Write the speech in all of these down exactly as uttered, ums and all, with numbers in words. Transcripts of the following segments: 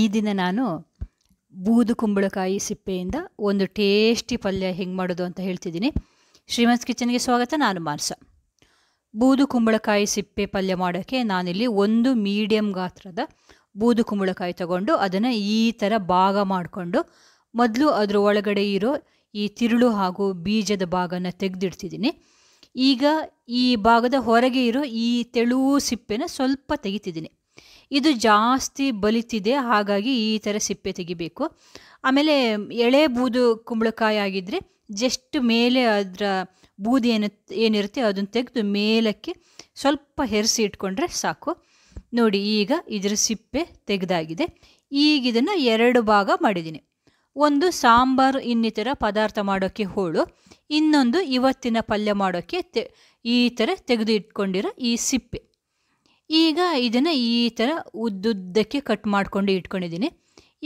ಈ ದಿನ ನಾನು ಬೂದು ಕುಂಬಳಕಾಯಿ ಸಿಪ್ಪೆಯಿಂದ ಒಂದು ಟೇಸ್ಟಿ ಪಲ್ಯ ಹೆಂಗೆ ಮಾಡೋದು ಅಂತ ಹೇಳ್ತಿದ್ದೀನಿ. ಶ್ರೀಮನ್ಸ್ ಕಿಚನ್ಗೆ ಸ್ವಾಗತ. ನಾನು ಮಾನಸ. ಬೂದು ಕುಂಬಳಕಾಯಿ ಸಿಪ್ಪೆ ಪಲ್ಯ ಮಾಡೋಕ್ಕೆ ನಾನಿಲ್ಲಿ ಒಂದು ಮೀಡಿಯಮ್ ಗಾತ್ರದ ಬೂದು ಕುಂಬಳಕಾಯಿ ತಗೊಂಡು ಅದನ್ನು ಈ ಥರ ಭಾಗ ಮಾಡಿಕೊಂಡು ಮೊದಲು ಅದರ ಒಳಗಡೆ ಇರೋ ಈ ತಿರುಳು ಹಾಗೂ ಬೀಜದ ಭಾಗನ ತೆಗೆದಿಡ್ತಿದ್ದೀನಿ. ಈಗ ಈ ಭಾಗದ ಹೊರಗೆ ಇರೋ ಈ ತೆಳು ಸಿಪ್ಪೆನ ಸ್ವಲ್ಪ ತೆಗಿತಿದ್ದೀನಿ. ಇದು ಜಾಸ್ತಿ ಬಲಿತಿದೆ, ಹಾಗಾಗಿ ಈ ಥರ ಸಿಪ್ಪೆ ತೆಗಿಬೇಕು. ಆಮೇಲೆ ಎಳೆ ಬೂದು ಕುಂಬಳಕಾಯಿ ಆಗಿದ್ದರೆ ಜಸ್ಟ್ ಮೇಲೆ ಅದರ ಬೂದಿ ಏನು ಏನಿರುತ್ತೆ ಅದನ್ನು ತೆಗೆದು ಮೇಲಕ್ಕೆ ಸ್ವಲ್ಪ ಹೆರಿಸಿ ಇಟ್ಕೊಂಡ್ರೆ ಸಾಕು. ನೋಡಿ, ಈಗ ಇದರ ಸಿಪ್ಪೆ ತೆಗೆದಾಗಿದೆ. ಈಗ ಇದನ್ನು ಎರಡು ಭಾಗ ಮಾಡಿದ್ದೀನಿ. ಒಂದು ಸಾಂಬಾರು ಇನ್ನಿತರ ಪದಾರ್ಥ ಮಾಡೋಕ್ಕೆ ಹೋಳು, ಇನ್ನೊಂದು ಇವತ್ತಿನ ಪಲ್ಯ ಮಾಡೋಕ್ಕೆ ತೆ ಈ ಥರ ತೆಗೆದು ಇಟ್ಕೊಂಡಿರೋ ಈ ಸಿಪ್ಪೆ. ಈಗ ಇದನ್ನು ಈ ಥರ ಉದ್ದುದ್ದಕ್ಕೆ ಕಟ್ ಮಾಡಿಕೊಂಡು ಇಟ್ಕೊಂಡಿದ್ದೀನಿ.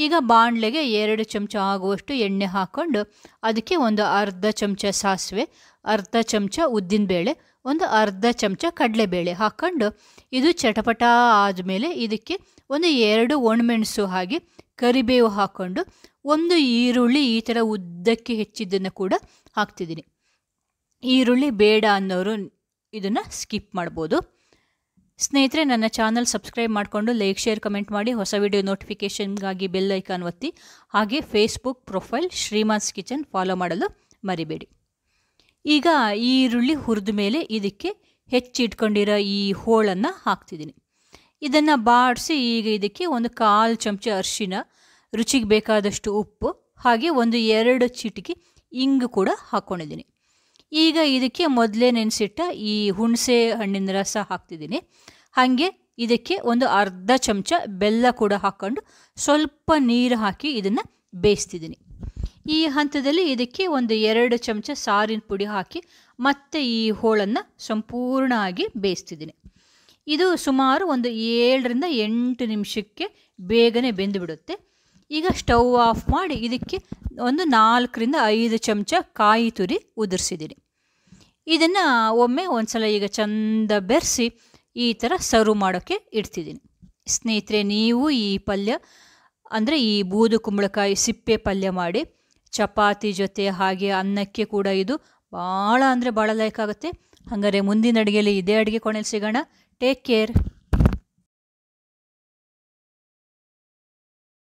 ಈಗ ಬಾಣಲೆಗೆ ಎರಡು ಚಮಚ ಆಗುವಷ್ಟು ಎಣ್ಣೆ ಹಾಕ್ಕೊಂಡು ಅದಕ್ಕೆ ಒಂದು ಅರ್ಧ ಚಮಚ ಸಾಸಿವೆ, ಅರ್ಧ ಚಮಚ ಉದ್ದಿನಬೇಳೆ, ಒಂದು ಅರ್ಧ ಚಮಚ ಕಡಲೆಬೇಳೆ ಹಾಕ್ಕೊಂಡು ಇದು ಚಟಪಟ ಆದಮೇಲೆ ಇದಕ್ಕೆ ಒಂದು ಎರಡು ಒಣಮೆಣಸು ಹಾಗೆ ಕರಿಬೇವು ಹಾಕ್ಕೊಂಡು ಒಂದು ಈರುಳ್ಳಿ ಈ ಥರ ಉದ್ದಕ್ಕೆ ಹೆಚ್ಚಿದ್ದನ್ನು ಕೂಡ ಹಾಕ್ತಿದ್ದೀನಿ. ಈರುಳ್ಳಿ ಬೇಡ ಅನ್ನೋರು ಇದನ್ನು ಸ್ಕಿಪ್ ಮಾಡ್ಬೋದು. ಸ್ನೇಹಿತರೆ, ನನ್ನ ಚಾನಲ್ ಸಬ್ಸ್ಕ್ರೈಬ್ ಮಾಡಿಕೊಂಡು ಲೈಕ್, ಶೇರ್, ಕಮೆಂಟ್ ಮಾಡಿ. ಹೊಸ ವಿಡಿಯೋ ನೋಟಿಫಿಕೇಷನ್ಗಾಗಿ ಬೆಲ್ ಐಕಾನ್ ಒತ್ತಿ. ಹಾಗೆ Facebook profile Shriman's kitchen follow ಮಾಡಲು ಮರಿಬೇಡಿ. ಈಗ ಈರುಳ್ಳಿ ಹುರಿದ ಮೇಲೆ ಇದಕ್ಕೆ ಹೆಚ್ಚಿಟ್ಕೊಂಡಿರೋ ಈ ಹೋಳನ್ನು ಹಾಕ್ತಿದ್ದೀನಿ. ಇದನ್ನು ಬಾಡಿಸಿ ಈಗ ಇದಕ್ಕೆ ಒಂದು ಕಾಲು ಚಮಚ ಅರಿಶಿನ, ರುಚಿಗೆ ಬೇಕಾದಷ್ಟು ಉಪ್ಪು, ಹಾಗೆ ಒಂದು ಎರಡು ಚಿಟಿಕೆ ಇಂಗು ಕೂಡ ಹಾಕ್ಕೊಂಡಿದ್ದೀನಿ. ಈಗ ಇದಕ್ಕೆ ಮೊದಲೇ ನೆನೆಸಿಟ್ಟ ಈ ಹುಣಸೆ ಹಣ್ಣಿನ ರಸ ಹಾಕ್ತಿದ್ದೀನಿ. ಹಾಗೆ ಇದಕ್ಕೆ ಒಂದು ಅರ್ಧ ಚಮಚ ಬೆಲ್ಲ ಕೂಡ ಹಾಕ್ಕೊಂಡು ಸ್ವಲ್ಪ ನೀರು ಹಾಕಿ ಇದನ್ನು ಬೇಯಿಸ್ತಿದ್ದೀನಿ. ಈ ಹಂತದಲ್ಲಿ ಇದಕ್ಕೆ ಒಂದು ಎರಡು ಚಮಚ ಸಾರಿನ ಪುಡಿ ಹಾಕಿ ಮತ್ತೆ ಈ ಹೋಳನ್ನು ಸಂಪೂರ್ಣವಾಗಿ ಬೇಯಿಸ್ತಿದ್ದೀನಿ. ಇದು ಸುಮಾರು ಒಂದು ಏಳರಿಂದ ಎಂಟು ನಿಮಿಷಕ್ಕೆ ಬೇಗನೆ ಬೆಂದುಬಿಡುತ್ತೆ. ಈಗ ಸ್ಟವ್ ಆಫ್ ಮಾಡಿ ಇದಕ್ಕೆ ಒಂದು ನಾಲ್ಕರಿಂದ ಐದು ಚಮಚ ಕಾಯಿ ತುರಿ ಉದುರಿಸಿದ್ದೀನಿ. ಇದನ್ನು ಒಮ್ಮೆ ಒಂದು ಸಲ ಈಗ ಚೆಂದ ಬೆರೆಸಿ ಈ ಥರ ಸರ್ವ್ ಮಾಡೋಕ್ಕೆ ಇಡ್ತಿದ್ದೀನಿ. ಸ್ನೇಹಿತರೆ, ನೀವು ಈ ಪಲ್ಯ ಅಂದರೆ ಈ ಬೂದು ಕುಂಬಳಕಾಯಿ ಸಿಪ್ಪೆ ಪಲ್ಯ ಮಾಡಿ ಚಪಾತಿ ಜೊತೆ ಹಾಗೆ ಅನ್ನಕ್ಕೆ ಕೂಡ ಇದು ಭಾಳ ಅಂದರೆ ಭಾಳ ಲೈಕ್ ಆಗುತ್ತೆ. ಹಾಗಾದರೆ ಮುಂದಿನ ಅಡುಗೆಯಲ್ಲಿ ಇದೇ ಅಡುಗೆ ಕೋಣೆಯಲ್ಲಿ ಸಿಗೋಣ. Take care.